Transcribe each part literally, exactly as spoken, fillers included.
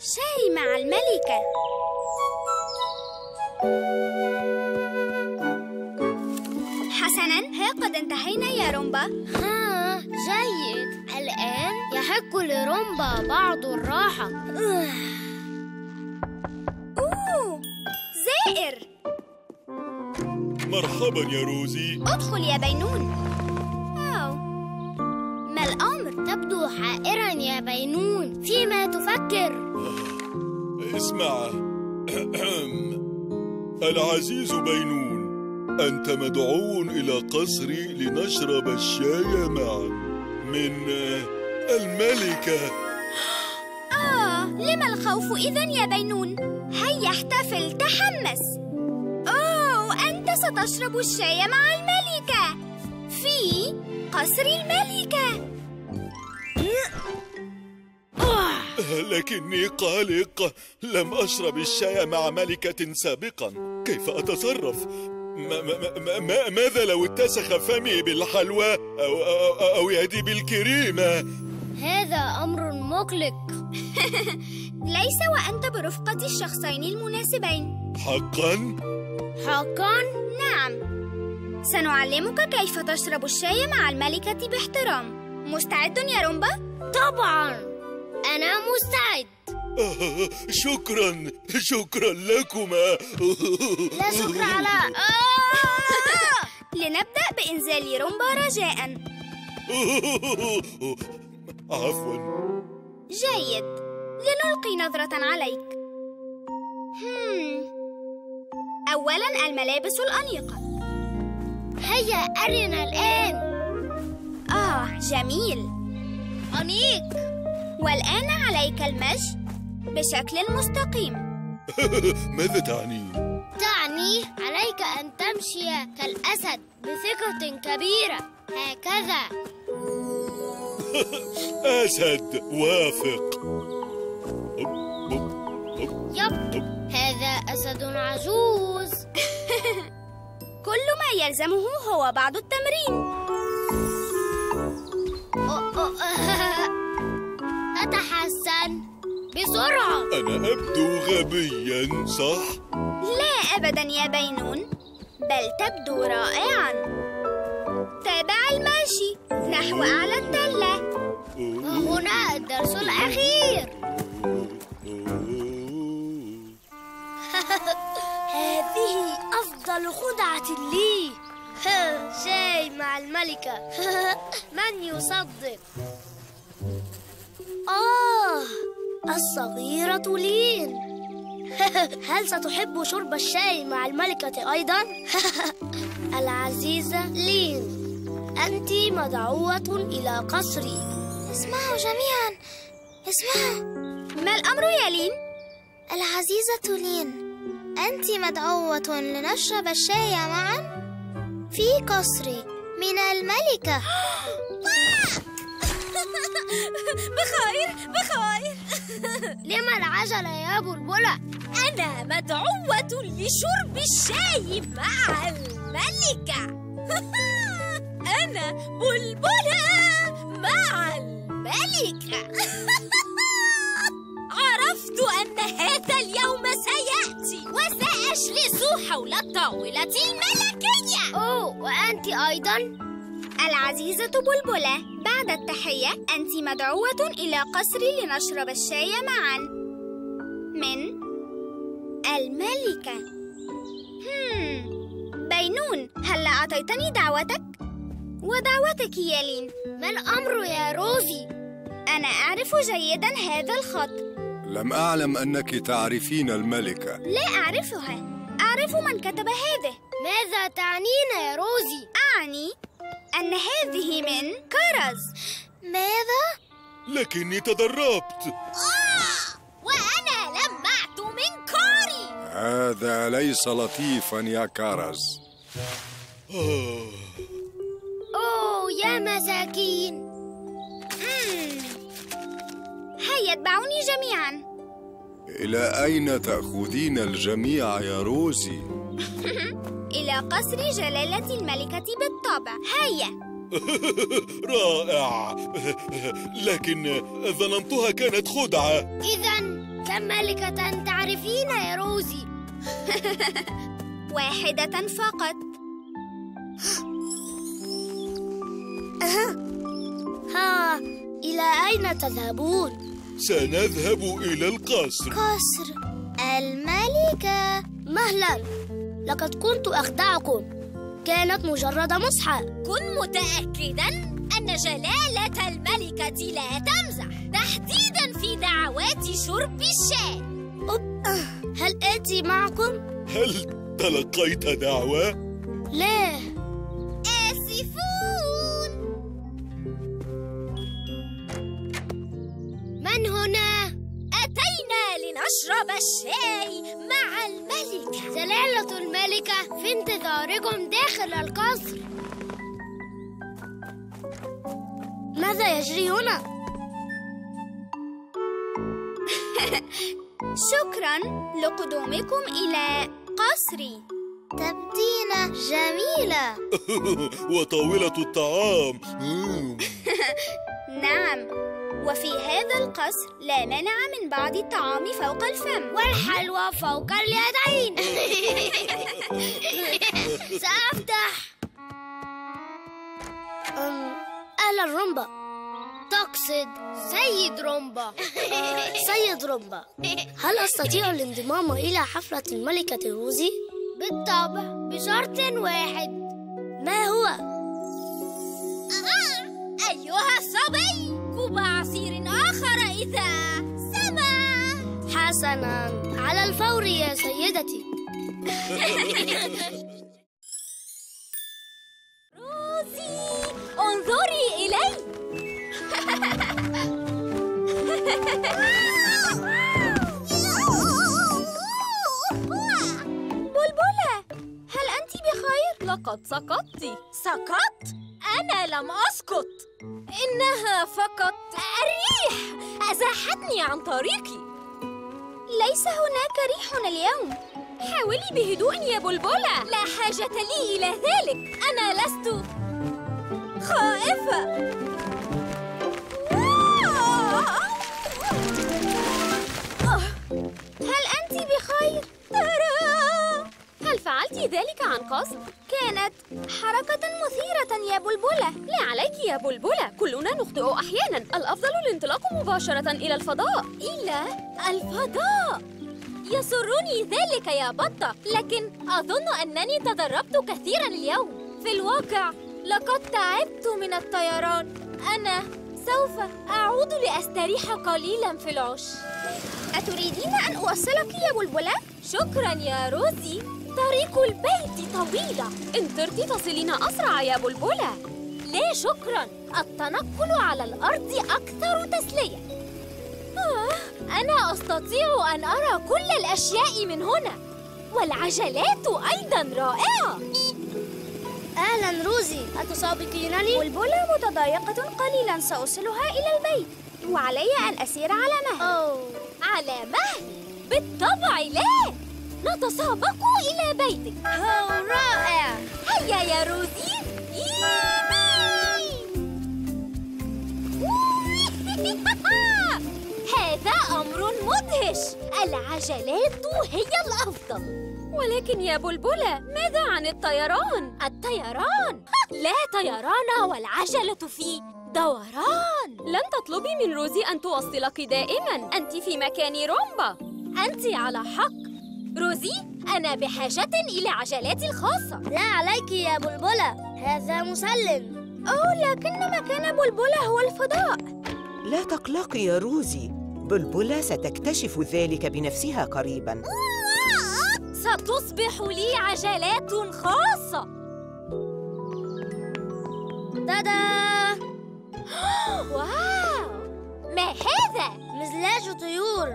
شاي مع الملكة. حسناً، ها قد انتهينا يا رومبا. ها، جيد. الآن يحق لرومبا بعض الراحة. أوه، زائر. مرحباً يا روزي. ادخل يا بينون. أوه. ما الأمر؟ تبدو حائراً يا بينون. فيما تفكر؟ اسمع. العزيز بينون، أنت مدعو إلى قصري لنشرب الشاي معا من الملكة. آه، لما الخوف إذن يا بينون؟ هيا احتفل، تحمس. أوه، أنت ستشرب الشاي مع الملكة في قصر الملكة. لكني قلق، لم أشرب الشاي مع ملكة سابقا، كيف أتصرف؟ ما ما ما ماذا لو اتسخ فمي بالحلوى أو, أو, أو يدي بالكريمة؟ هذا أمر مقلق. ليس وأنت برفقة الشخصين المناسبين. حقا؟ حقا؟ نعم، سنعلمك كيف تشرب الشاي مع الملكة باحترام. مستعد يا رومبا؟ طبعا أنا مستعد. آه، شكراً شكراً لكما. لا شكر على. آه. لنبدأ بإنزال رومبا رجاءً. عفواً. جيد، لنلقي نظرة عليك. هم. أولاً الملابس الأنيقة. هيا أرنا الآن. آه، جميل، أنيق. والآن عليك المشي بشكل مستقيم. ماذا تعني؟ تعني عليك أن تمشي كالأسد بثقة كبيرة، هكذا. أسد، وافق. يب، هذا أسد عجوز. كل ما يلزمه هو بعض التمرين. تحسن بسرعة. أنا أبدو غبياً، صح؟ لا أبداً يا بينون، بل تبدو رائعاً. تابع المشي نحو أعلى التلة. وهنا الدرس الأخير. هذه أفضل خدعة لي. شاي مع الملكة. من يصدق؟ آه، الصغيرة لين. هل ستحب شرب الشاي مع الملكة أيضا؟ العزيزة لين، أنت مدعوة إلى قصري. اسمعوا جميعا، اسمعوا. ما الأمر يا لين؟ العزيزة لين، أنت مدعوة لنشرب الشاي معا في قصري من الملكة. بخير بخير. لما العجلة يا بلبلة؟ أنا مدعوة لشرب الشاي مع الملكة. أنا بلبلة مع الملكة. عرفت أن هذا اليوم سيأتي وسأجلس حول الطاولة الملكية. أوه، وأنت أيضا؟ العزيزة بلبلة، بعد التحية أنت مدعوة إلى قصري لنشرب الشاي معا من الملكة. هم. بينون، هل أعطيتني دعوتك؟ ودعوتك يا لين. ما الأمر يا روزي؟ أنا أعرف جيدا هذا الخط. لم أعلم أنك تعرفين الملكة. لا أعرفها، أعرف من كتب هذا. ماذا تعنين يا روزي؟ أعني أن هذه من كرز. ماذا؟ لكني تدربت. آه! وأنا لمعت من كاري. هذا ليس لطيفا يا كرز. آه. أوه، يا مساكين. هيا اتبعوني جميعا. إلى أين تأخذين الجميع يا روزي؟ إلى قصر جلالة الملكة بالطبع. هيا رائع، لكن ظننتها كانت خدعة. إذن كم ملكة تعرفين يا روزي؟ واحدة فقط. ها، إلى أين تذهبون؟ سنذهب إلى القصر. قصر الملكة. مهلا، لقد كنت أخدعكم، كانت مجرد مزحة. كن متأكداً أن جلالة الملكة لا تمزح، تحديداً في دعوات شرب الشاي. هل آتي معكم؟ هل تلقيت دعوة؟ لا. آسفون. من هنا؟ أتينا لنشرب الشاي مع الملكة. جلالة الملكة في انتظاركم داخل القصر. ماذا يجري هنا؟ شكراً لقدومكم إلى قصري. تبدينة جميلة. وطاولة الطعام. نعم، وفي هذا القصر لا مانع من بعض الطعام فوق الفم والحلوى فوق اليدين. سأفتح. أهلا رومبا. تقصد سيد رومبا. سيد رومبا، هل أستطيع الانضمام إلى حفلة الملكة روزي؟ بالطبع، بشرط واحد. ما هو؟ أيها الصبي، كوب عصير آخر إذا سمح. حسناً، على الفور يا سيدتي. روزي، انظري إلي. بلبلة، هل أنت بخير؟ لقد سقطت. سقطت؟ أنا لم أسقط، إنها فقط الريح أزاحتني عن طريقي. ليس هناك ريح اليوم، حاولي بهدوء يا بلبلة. لا حاجة لي إلى ذلك، أنا لست خائفة. هل أنت بخير؟ ترى، هل فعلت ذلك عن قصد؟ كانت حركة مثيرة يا بلبلة. لا عليك يا بلبلة، كلنا نخطئ أحياناً. الأفضل الانطلاق مباشرة إلى الفضاء. إلى الفضاء؟ يسرني ذلك يا بطة، لكن أظن أنني تدربت كثيراً اليوم. في الواقع لقد تعبت من الطيران. أنا سوف أعود لأستريح قليلاً في العش. أتريدين أن أوصلك يا بلبلة؟ شكراً يا روزي، طريق البيت طويلة. إن طرتِ تصلين أسرع يا بلبلة. لا شكراً، التنقل على الأرض أكثر تسلية. آه، أنا أستطيع أن أرى كل الأشياء من هنا، والعجلات أيضاً رائعة. أهلاً روزي، أتسابقينني؟ بلبلة متضايقة قليلاً، سأوصلها إلى البيت، وعلي أن أسير على مهلي. على مهلي؟ بالطبع، لا، نتسابق إلى بيتك. هو رائع. هيا يا روزي. هذا أمر مدهش، العجلات هي الأفضل. ولكن يا بلبلة، ماذا عن الطيران؟ الطيران؟ لا طيران والعجلة في دوران. لن تطلبي من روزي أن توصلك دائماً، أنت في مكان رومبا. أنت على حق روزي، أنا بحاجة إلى عجلاتي الخاصة. لا عليك يا بلبلة، هذا مسلم. أوه، لكن مكان بلبلة هو الفضاء. لا تقلقي يا روزي، بلبلة ستكتشف ذلك بنفسها قريباً. ستصبح لي عجلات خاصة. تادا. واو، ما هذا؟ مزلاج طيور.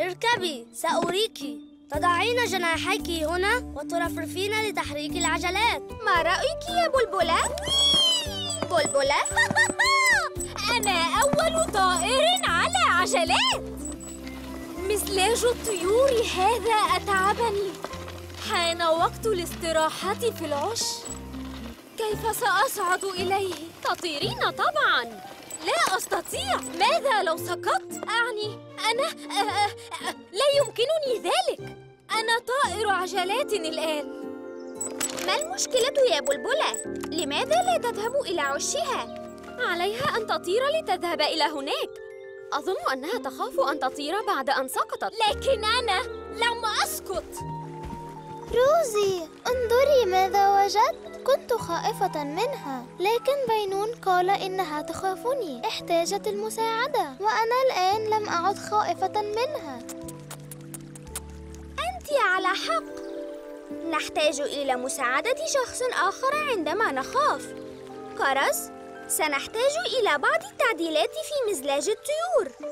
اركبي، سأريكي. تضعين جناحيك هنا وترفرفين لتحريك العجلات. ما رأيك يا بلبلة؟ بلبلة؟ أنا أول طائر على عجلات. مزلاج الطيور هذا أتعبني. حان وقت الاستراحة في العش. كيف سأصعد إليه؟ تطيرين طبعاً. لا أستطيع. ماذا لو سقطت؟ أعني أنا أه أه أه لا يمكنني ذلك. أنا طائر عجلات الآن. ما المشكلة يا بلبلة؟ لماذا لا تذهب إلى عشها؟ عليها أن تطير لتذهب إلى هناك. أظن أنها تخاف أن تطير بعد أن سقطت. لكن أنا لم أسقط. روزي، انظري ماذا وجدت. كنت خائفة منها، لكن بينون قال إنها تخافني. احتاجت المساعدة، وأنا الآن لم أعد خائفة منها. أنت على حق. نحتاج إلى مساعدة شخص آخر عندما نخاف. قرص، سنحتاج إلى بعض التعديلات في مزلاج الطيور.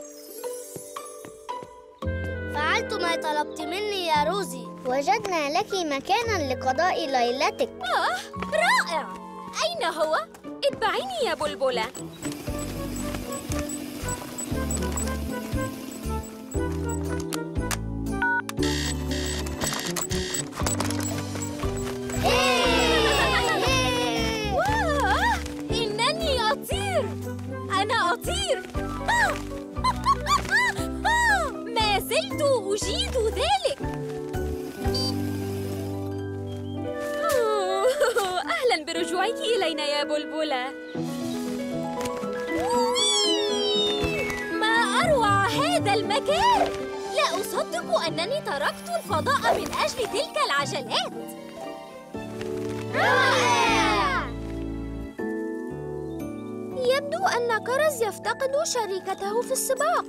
فعلت ما طلبت مني يا روزي. وجدنا لك مكاناً لقضاء ليلتك. آه، رائع! أين هو؟ اتبعيني يا بلبلة. أنا أطير! ما زلت أجيد ذلك! أهلاً برجوعك إلينا يا بلبلة! ما أروع هذا المكان! لا أصدق أنني تركت الفضاء من أجل تلك العجلات! يبدو أن قرز يفتقد شريكته في السباق.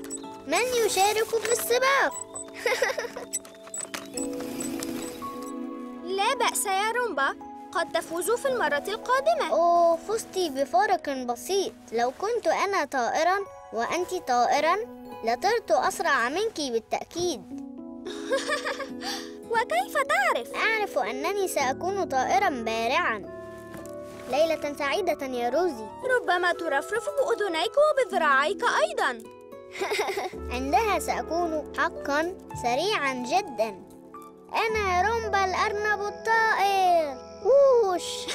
من يشارك في السباق؟ لا بأس يا رومبا، قد تفوز في المرة القادمة. أوه، فزت بفارق بسيط. لو كنت أنا طائراً وأنت طائراً لطرت أسرع منك بالتأكيد. وكيف تعرف؟ أعرف أنني سأكون طائراً بارعاً. ليلة سعيدة يا روزي. ربما ترفرف بأذنيك وبذراعيك أيضاً. عندها سأكون حقاً سريعاً جداً. أنا رومبا الأرنب الطائر. ووش.